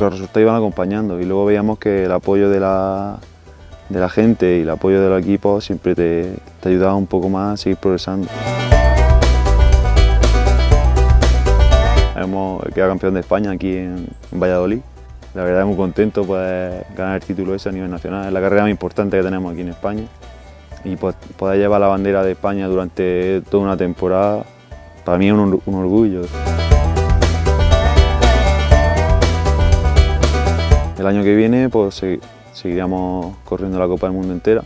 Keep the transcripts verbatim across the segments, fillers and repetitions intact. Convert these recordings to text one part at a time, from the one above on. Los resultados iban acompañando y luego veíamos que el apoyo de la, de la gente y el apoyo de los equipos siempre te, te ayudaba un poco más a seguir progresando. Hemos quedado campeón de España aquí en, en Valladolid. La verdad es muy contento poder ganar el título ese a nivel nacional. Es la carrera más importante que tenemos aquí en España. Y poder llevar la bandera de España durante toda una temporada, para mí es un, un orgullo. El año que viene pues, seguiríamos corriendo la Copa del Mundo entera,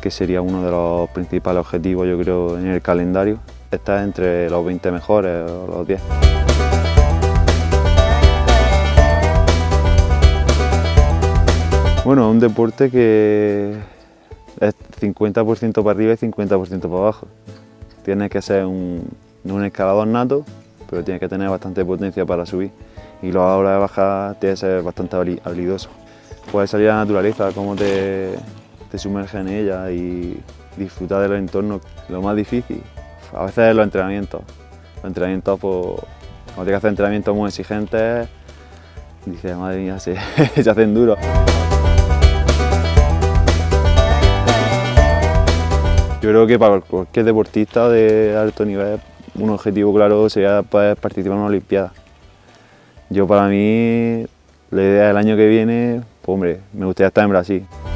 que sería uno de los principales objetivos, yo creo, en el calendario. Estar entre los veinte mejores o los diez. Bueno, es un deporte que es cincuenta por ciento para arriba y cincuenta por ciento para abajo. Tienes que ser un, un escalador nato, pero tienes que tener bastante potencia para subir. Y luego a la hora de bajar tienes que ser bastante habilidoso. Puedes salir a la naturaleza, cómo te, te sumerges en ella y disfrutar del entorno. Lo más difícil a veces es los entrenamientos. Los entrenamientos, pues, cuando tienes que hacer entrenamientos muy exigentes, dices, madre mía, se, se hacen duros. Yo creo que para cualquier deportista de alto nivel, un objetivo claro sería poder participar en una Olimpiada. Yo para mí, la idea del año que viene, pues hombre, me gustaría estar en Brasil.